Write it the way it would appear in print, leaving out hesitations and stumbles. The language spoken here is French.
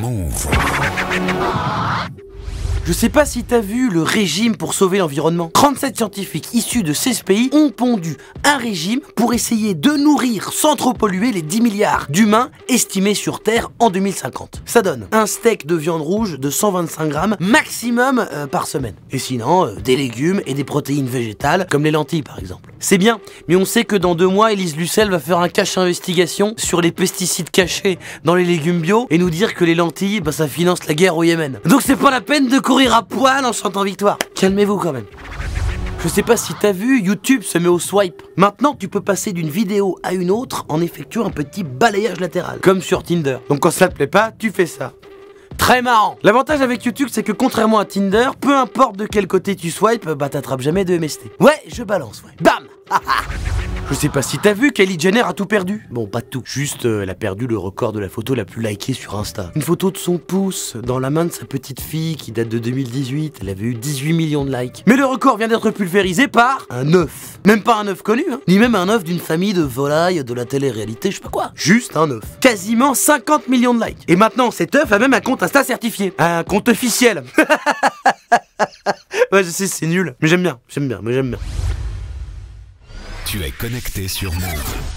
Mouv'. Je sais pas si t'as vu le régime pour sauver l'environnement. 37 scientifiques issus de 16 pays ont pondu un régime pour essayer de nourrir sans trop polluer les 10 milliards d'humains estimés sur Terre en 2050. Ça donne un steak de viande rouge de 125 grammes maximum par semaine. Et sinon, des légumes et des protéines végétales, comme les lentilles par exemple. C'est bien, mais on sait que dans 2 mois, Elise Lucet va faire un cache-investigation sur les pesticides cachés dans les légumes bio et nous dire que les lentilles, bah, ça finance la guerre au Yémen. Donc c'est pas la peine de courir à poil en chantant victoire. Calmez-vous quand même. Je sais pas si t'as vu, YouTube se met au swipe. Maintenant, tu peux passer d'une vidéo à une autre en effectuant un petit balayage latéral, comme sur Tinder. Donc quand ça te plaît pas, tu fais ça. Très marrant. L'avantage avec YouTube, c'est que contrairement à Tinder, peu importe de quel côté tu swipes, bah t'attrapes jamais de MST. Ouais, je balance, ouais. Bam. Je sais pas si t'as vu, Kylie Jenner a tout perdu. Bon, pas tout. Juste, elle a perdu le record de la photo la plus likée sur Insta. Une photo de son pouce dans la main de sa petite fille qui date de 2018. Elle avait eu 18 millions de likes. Mais le record vient d'être pulvérisé par un œuf. Même pas un œuf connu, hein. Ni même un œuf d'une famille de volailles, de la télé-réalité, je sais pas quoi. Juste un œuf. Quasiment 50 millions de likes. Et maintenant, cet œuf a même un compte Insta certifié. Un compte officiel. Ouais, je sais, c'est nul. Mais j'aime bien, moi j'aime bien. Tu es connecté sur Mouv'.